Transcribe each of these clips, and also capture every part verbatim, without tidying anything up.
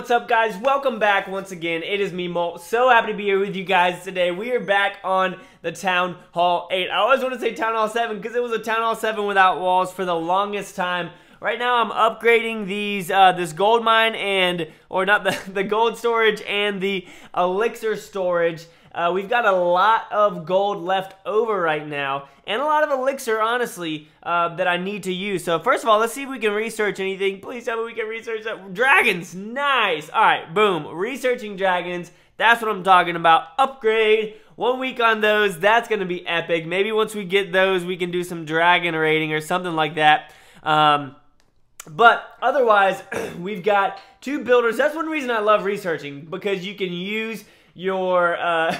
what's up, guys? Welcome back once again. It is me, Molt. So happy to be here with you guys today. We are back on the Town Hall eight. I always want to say Town Hall seven because it was a Town Hall seven without walls for the longest time. Right now, I'm upgrading these, uh, this gold mine and, or not, the, the gold storage and the elixir storage. Uh, we've got a lot of gold left over right now, and a lot of elixir, honestly, uh, that I need to use. So first of all, let's see if we can research anything. Please tell me we can research that. Dragons, nice. All right, boom, researching dragons. That's what I'm talking about. Upgrade, one week on those. That's going to be epic. Maybe once we get those, we can do some dragon raiding or something like that. Um, but otherwise, we've got two builders. That's one reason I love researching, because you can use your uh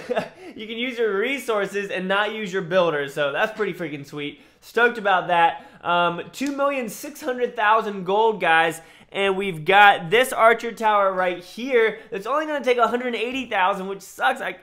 you can use your resources and not use your builders, so that's pretty freaking sweet. Stoked about that. um two million six hundred thousand gold, guys, and we've got this archer tower right here that's only going to take one hundred eighty thousand, which sucks. I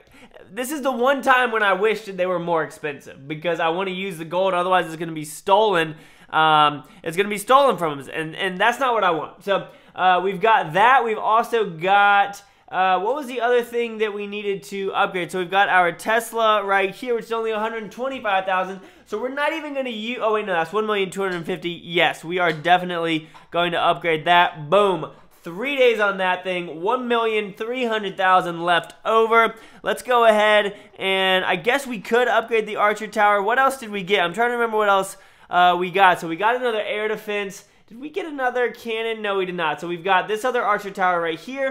this is the one time when I wish that they were more expensive, because I want to use the gold, otherwise it's going to be stolen. Um it's going to be stolen from us, and and that's not what I want. So uh we've got that. We've also got Uh, what was the other thing that we needed to upgrade? So we've got our Tesla right here, which is only one hundred twenty-five thousand. So we're not even going to use... Oh, wait, no, that's one million two hundred fifty thousand. Yes, we are definitely going to upgrade that. Boom. Three days on that thing. one million three hundred thousand left over. Let's go ahead, and I guess we could upgrade the Archer Tower. What else did we get? I'm trying to remember what else uh, we got. So we got another air defense. Did we get another cannon? No, we did not. So we've got this other Archer Tower right here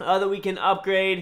Uh, that we can upgrade,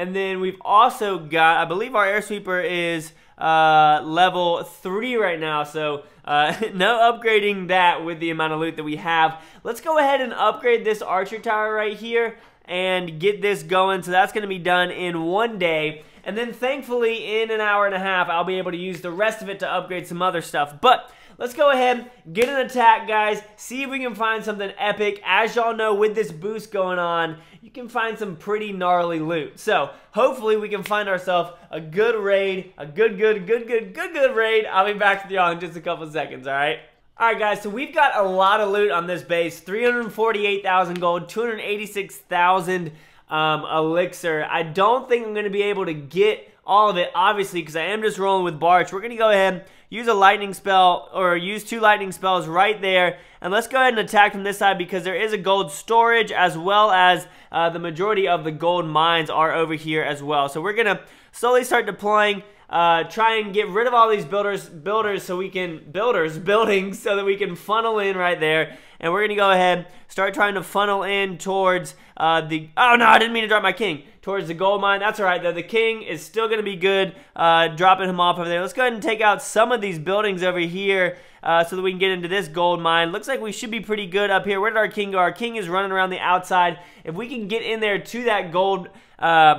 and then we've also got, I believe our air sweeper is uh, level three right now, so uh, no upgrading that with the amount of loot that we have. Let's go ahead and upgrade this archer tower right here and get this going, so that's going to be done in one day, and then thankfully in an hour and a half I'll be able to use the rest of it to upgrade some other stuff. But let's go ahead, get an attack, guys, see if we can find something epic. As y'all know, with this boost going on, you can find some pretty gnarly loot. So, hopefully we can find ourselves a good raid, a good, good, good, good, good, good raid. I'll be back with y'all in just a couple seconds, all right? All right, guys, so we've got a lot of loot on this base. three hundred forty-eight thousand gold, two hundred eighty-six thousand um, elixir. I don't think I'm going to be able to get all of it, obviously, because I am just rolling with Barch. We're going to go ahead, use a lightning spell, or use two lightning spells right there, and let's go ahead and attack from this side, because there is a gold storage, as well as uh, the majority of the gold mines are over here as well. So we're going to slowly start deploying, uh, try and get rid of all these builders, builders so we can, builders, buildings, so that we can funnel in right there. And we're going to go ahead, start trying to funnel in towards uh, the, oh no, I didn't mean to drop my king, towards the gold mine. That's all right, though. The king is still going to be good, uh, dropping him off over there. Let's go ahead and take out some of these buildings over here uh, so that we can get into this gold mine. Looks like we should be pretty good up here. Where did our king go? Our king is running around the outside. If we can get in there to that gold, uh,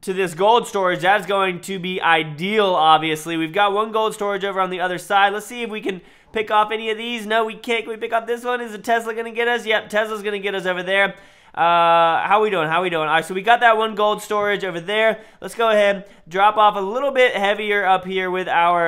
to this gold storage, that's going to be ideal, obviously. We've got one gold storage over on the other side. Let's see if we can pick off any of these. No, we can't. Can we pick off this one? Is the Tesla going to get us? Yep, Tesla's going to get us over there. Uh, how we doing? How we doing? All right, so we got that one gold storage over there. Let's go ahead, drop off a little bit heavier up here with our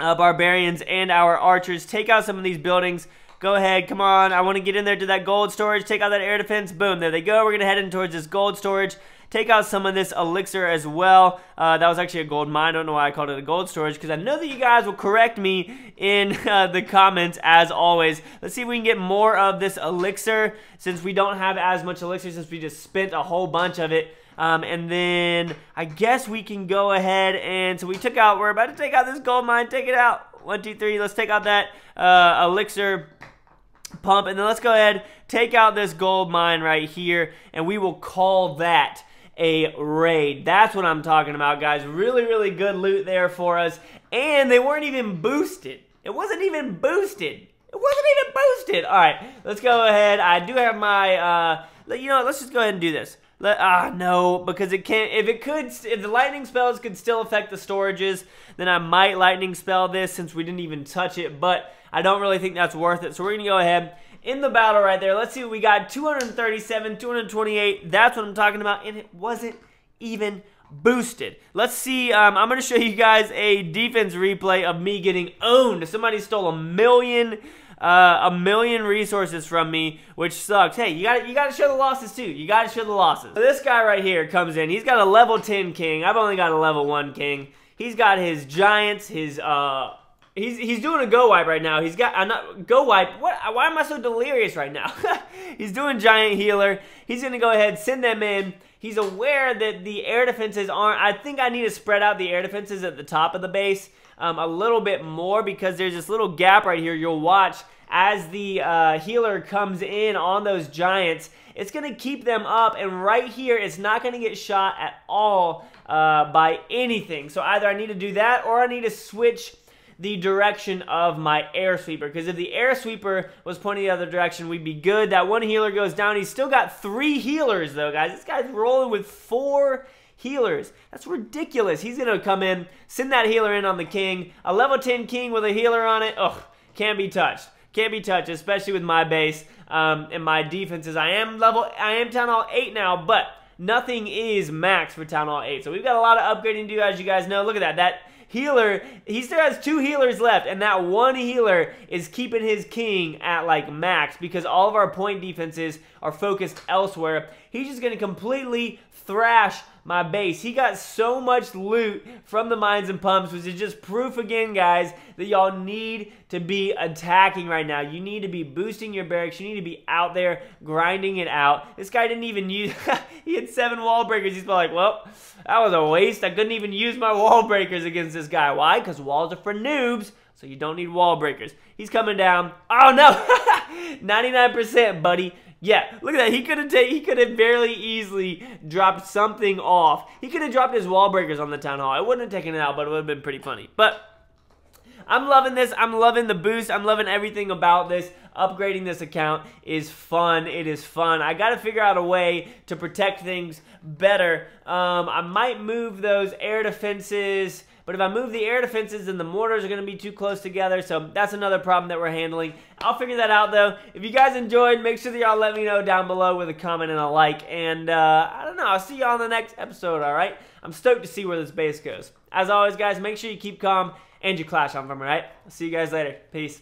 uh, barbarians and our archers. Take out some of these buildings. Go ahead, come on. I want to get in there to that gold storage. Take out that air defense. Boom, there they go. We're going to head in towards this gold storage. Take out some of this elixir as well. Uh, that was actually a gold mine. I don't know why I called it a gold storage, because I know that you guys will correct me in uh, the comments, as always. Let's see if we can get more of this elixir, since we don't have as much elixir, since we just spent a whole bunch of it. Um, and then I guess we can go ahead and... So we took out... We're about to take out this gold mine. Take it out. One, two, three. Let's take out that uh, elixir pump. And then let's go ahead, take out this gold mine right here, and we will call that a raid. That's what I'm talking about, guys. Really, really good loot there for us. And they weren't even boosted. It wasn't even boosted. It wasn't even boosted. All right, let's go ahead. I do have my, uh, you know what, let's just go ahead and do this. Let, ah, no, because it can't, if it could, if the lightning spells could still affect the storages, then I might lightning spell this, since we didn't even touch it, but I don't really think that's worth it. So we're going to go ahead in the battle right there. Let's see what we got. two hundred thirty-seven, two hundred twenty-eight. That's what I'm talking about. And it wasn't even boosted. Let's see. Um, I'm going to show you guys a defense replay of me getting owned. Somebody stole a million uh, a million resources from me, which sucks. Hey, you gotta, you gotta show the losses too. You gotta show the losses. So this guy right here comes in. He's got a level ten king. I've only got a level one king. He's got his giants, his, uh... He's, he's doing a go wipe right now. He's got, I'm not, go wipe, what, why am I so delirious right now? He's doing giant healer. He's gonna go ahead, send them in. He's aware that the air defenses aren't, I think I need to spread out the air defenses at the top of the base um, a little bit more, because there's this little gap right here. You'll watch as the uh, healer comes in on those giants. It's gonna keep them up, and right here, it's not gonna get shot at all uh, by anything. So either I need to do that, or I need to switch the direction of my air sweeper, because if the air sweeper was pointing the other direction, we'd be good. That one healer goes down. He's still got three healers though, guys. This guy's rolling with four healers. That's ridiculous. He's gonna come in, send that healer in on the king. A level ten king with a healer on it, ugh, can't be touched. Can't be touched, especially with my base um, and my defenses. I am level, I am Town Hall eight now, but nothing is max for Town Hall eight. So we've got a lot of upgrading to do, as you guys know. Look at that. That healer, he still has two healers left, and that one healer is keeping his king at like max, because all of our point defenses are focused elsewhere. He's just gonna completely thrash my base. He got so much loot from the mines and pumps, which is just proof again, guys, that y'all need to be attacking right now. You need to be boosting your barracks. You need to be out there grinding it out. This guy didn't even use, he had seven wall breakers. He's like, well, that was a waste. I couldn't even use my wall breakers against this guy. Why? Because walls are for noobs, so you don't need wall breakers. He's coming down. Oh, no. ninety-nine percent, buddy. Yeah, look at that. He could have he could have barely easily dropped something off. He could have dropped his wall breakers on the Town Hall. I wouldn't have taken it out, but it would have been pretty funny. But I'm loving this. I'm loving the boost. I'm loving everything about this. Upgrading this account is fun. It is fun. I got to figure out a way to protect things better. Um, I might move those air defenses, but if I move the air defenses, then the mortars are going to be too close together, so that's another problem that we're handling. I'll figure that out, though. If you guys enjoyed, make sure that y'all let me know down below with a comment and a like, and uh, I don't know. I'll see y'all in the next episode, all right? I'm stoked to see where this base goes. As always, guys, make sure you keep calm and you clash on from, all right? I'll see you guys later. Peace.